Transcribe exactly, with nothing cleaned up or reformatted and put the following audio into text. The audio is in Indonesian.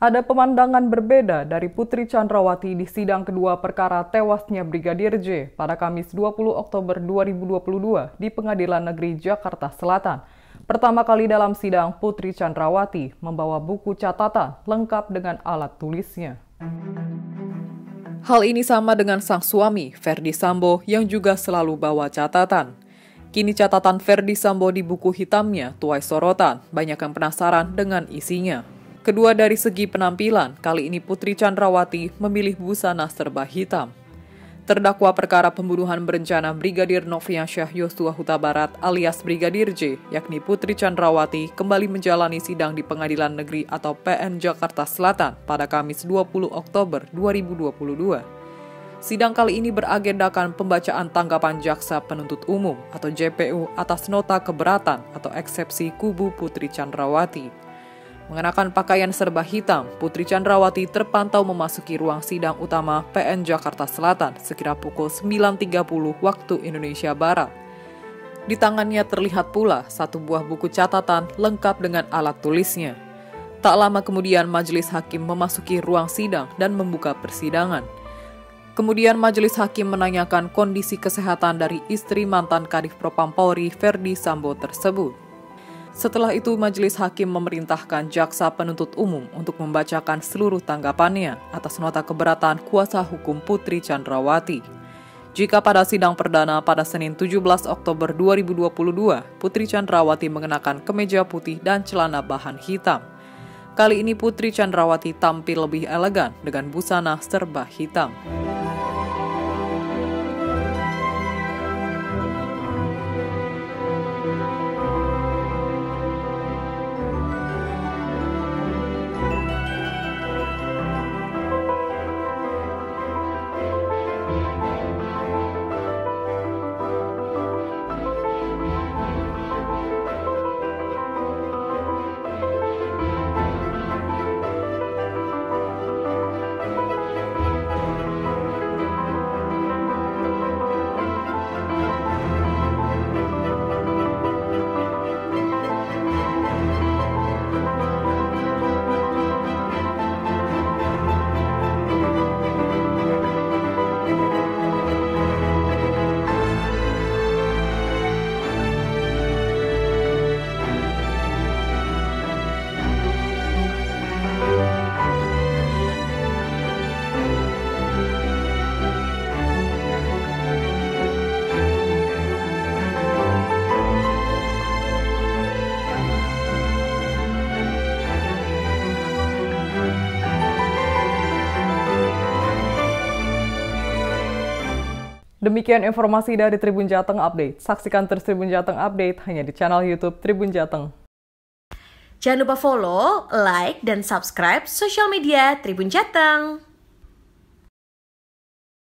Ada pemandangan berbeda dari Putri Candrawathi di sidang kedua perkara tewasnya Brigadir J pada Kamis dua puluh Oktober dua ribu dua puluh dua di Pengadilan Negeri Jakarta Selatan. Pertama kali dalam sidang, Putri Candrawathi membawa buku catatan lengkap dengan alat tulisnya. Hal ini sama dengan sang suami, Ferdy Sambo, yang juga selalu bawa catatan. Kini catatan Ferdy Sambo di buku hitamnya tuai sorotan, banyak yang penasaran dengan isinya. Kedua dari segi penampilan, kali ini Putri Candrawathi memilih busana serba hitam. Terdakwa perkara pembunuhan berencana Brigadir Nofriansyah Yosua Huta Barat alias Brigadir J, yakni Putri Candrawathi, kembali menjalani sidang di Pengadilan Negeri atau P N Jakarta Selatan pada Kamis dua puluh Oktober dua ribu dua puluh dua. Sidang kali ini beragendakan pembacaan tanggapan jaksa penuntut umum atau J P U atas nota keberatan atau eksepsi kubu Putri Candrawathi. Mengenakan pakaian serba hitam, Putri Candrawathi terpantau memasuki ruang sidang utama P N Jakarta Selatan sekira pukul sembilan tiga puluh waktu Indonesia Barat. Di tangannya terlihat pula satu buah buku catatan lengkap dengan alat tulisnya. Tak lama kemudian majelis hakim memasuki ruang sidang dan membuka persidangan. Kemudian majelis hakim menanyakan kondisi kesehatan dari istri mantan Kadif Propampori Ferdy Sambo tersebut. Setelah itu, majelis hakim memerintahkan jaksa penuntut umum untuk membacakan seluruh tanggapannya atas nota keberatan kuasa hukum Putri Candrawathi. Jika pada sidang perdana pada Senin tujuh belas Oktober dua ribu dua puluh dua, Putri Candrawathi mengenakan kemeja putih dan celana bahan hitam. Kali ini Putri Candrawathi tampil lebih elegan dengan busana serba hitam. Demikian informasi dari Tribun Jateng Update. Saksikan terus Tribun Jateng Update hanya di channel YouTube Tribun Jateng. Jangan lupa follow, like, dan subscribe sosial media Tribun Jateng.